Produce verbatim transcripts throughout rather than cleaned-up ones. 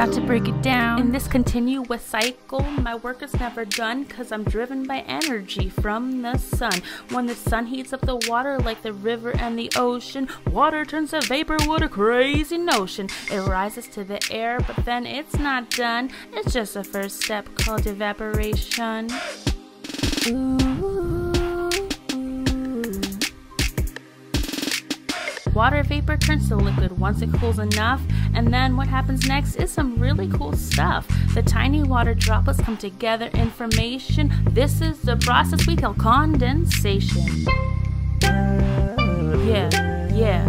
About to break it down. In this continue with cycle, my work is never done, cause I'm driven by energy from the sun. When the sun heats up the water like the river and the ocean, water turns to vapor, what a crazy notion. It rises to the air, but then it's not done. It's just a first step called evaporation. Ooh. Water vapor turns to liquid once it cools enough, and then what happens next is some really cool stuff. The tiny water droplets come together in formation. This is the process we call condensation. Yeah, yeah.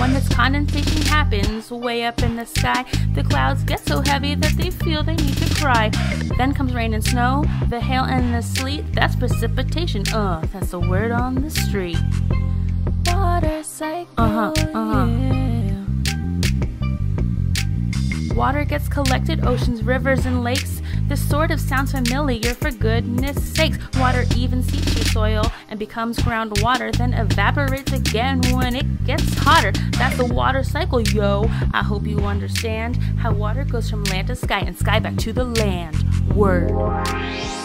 When this condensation happens way up in the sky, the clouds get so heavy that they feel they need to cry. Then comes rain and snow, the hail and the sleet. That's precipitation, uh, that's the word on the street. Water cycle, uh-huh, uh-huh. Yeah. Water gets collected, oceans, rivers, and lakes. This sort of sounds familiar, for goodness sakes. Water even seeps through soil and becomes groundwater, then evaporates again when it gets hotter. That's the water cycle, yo. I hope you understand how water goes from land to sky and sky back to the land. Word.